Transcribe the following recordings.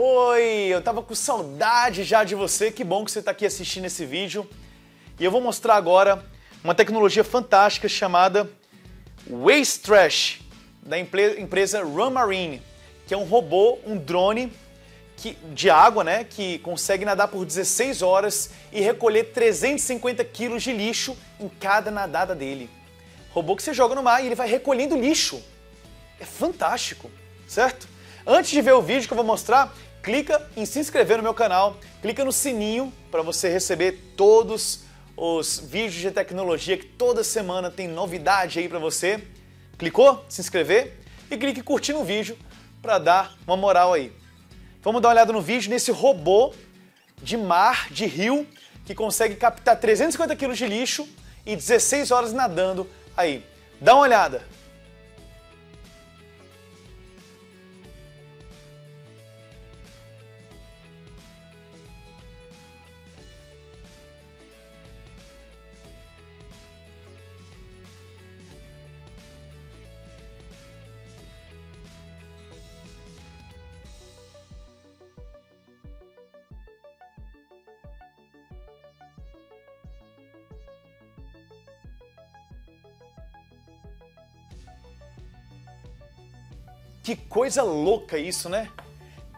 Oi, eu tava com saudade já de você, que bom que você tá aqui assistindo esse vídeo. E eu vou mostrar agora uma tecnologia fantástica chamada Waste Trash, da empresa RanMarine, que é um robô, um drone de água, né, que consegue nadar por 16 horas e recolher 350 quilos de lixo em cada nadada dele. Robô que você joga no mar e ele vai recolhendo lixo. É fantástico, certo? Antes de ver o vídeo que eu vou mostrar, clica em se inscrever no meu canal, clica no sininho para você receber todos os vídeos de tecnologia que toda semana tem novidade aí para você. Clicou? Se inscrever? E clique em curtir no vídeo para dar uma moral aí. Vamos dar uma olhada no vídeo nesse robô de mar, de rio, que consegue captar 350 kg de lixo e 16 horas nadando aí. Dá uma olhada! Que coisa louca isso, né?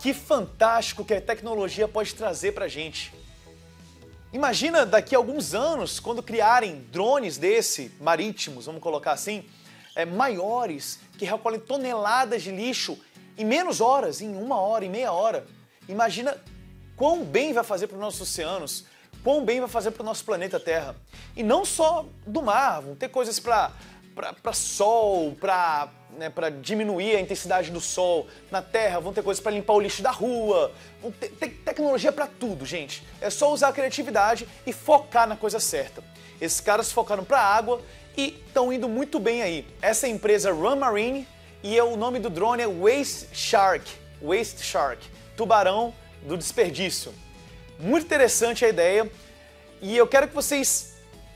Que fantástico que a tecnologia pode trazer pra gente. Imagina daqui a alguns anos, quando criarem drones marítimos, vamos colocar assim, maiores, que recolhem toneladas de lixo em menos horas, em uma hora, em meia hora. Imagina quão bem vai fazer para os nossos oceanos, quão bem vai fazer para o nosso planeta Terra. E não só do mar, vão ter coisas para sol, para diminuir a intensidade do sol na terra, vão ter coisas para limpar o lixo da rua, vão ter tecnologia para tudo, gente. É só usar a criatividade e focar na coisa certa. Esses caras focaram para a água e estão indo muito bem aí. Essa é a empresa RanMarine e o nome do drone é WasteShark, WasteShark, tubarão do desperdício. Muito interessante a ideia e eu quero que vocês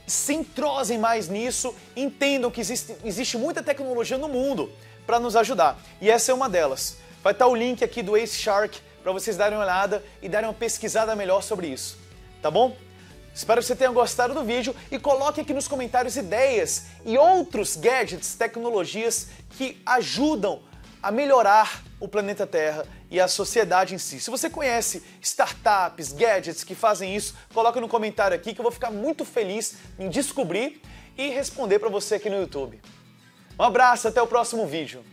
se entrosem mais nisso, entendam que existe muita tecnologia no mundo para nos ajudar. E essa é uma delas. Vai estar o link aqui do WasteShark para vocês darem uma olhada e darem uma pesquisada melhor sobre isso. Tá bom? Espero que você tenha gostado do vídeo e coloque aqui nos comentários ideias e outros gadgets, tecnologias que ajudam a melhorar o planeta Terra e a sociedade em si. Se você conhece startups, gadgets que fazem isso, coloca no comentário aqui que eu vou ficar muito feliz em descobrir e responder para você aqui no YouTube. Um abraço, até o próximo vídeo.